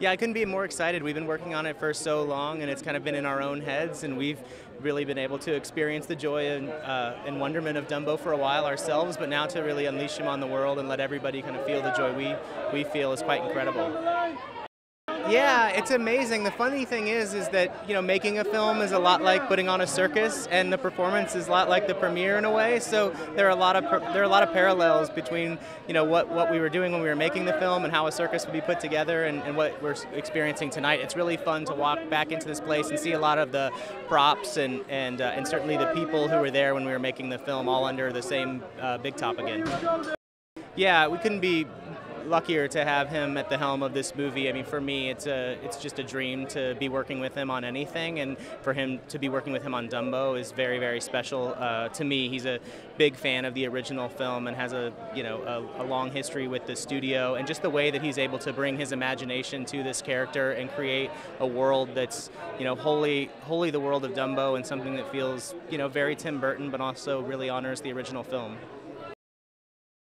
Yeah, I couldn't be more excited. We've been working on it for so long, and it's kind of been in our own heads, and we've really been able to experience the joy and wonderment of Dumbo for a while ourselves, but now to really unleash him on the world and let everybody kind of feel the joy we feel is quite incredible. Yeah, it's amazing. The funny thing is that, you know, making a film is a lot like putting on a circus, and the performance is a lot like the premiere in a way. So there are a lot of parallels between, you know, what we were doing when we were making the film and how a circus would be put together and what we're experiencing tonight. It's really fun to walk back into this place and see a lot of the props and certainly the people who were there when we were making the film all under the same big top again. Yeah, we couldn't be luckier to have him at the helm of this movie. I mean, for me, it's just a dream to be working with him on anything, and for him to be working with him on Dumbo is very, very special to me. He's a big fan of the original film and has a long history with the studio, and just the way that he's able to bring his imagination to this character and create a world that's, you know, wholly the world of Dumbo, and something that feels, you know, very Tim Burton, but also really honors the original film.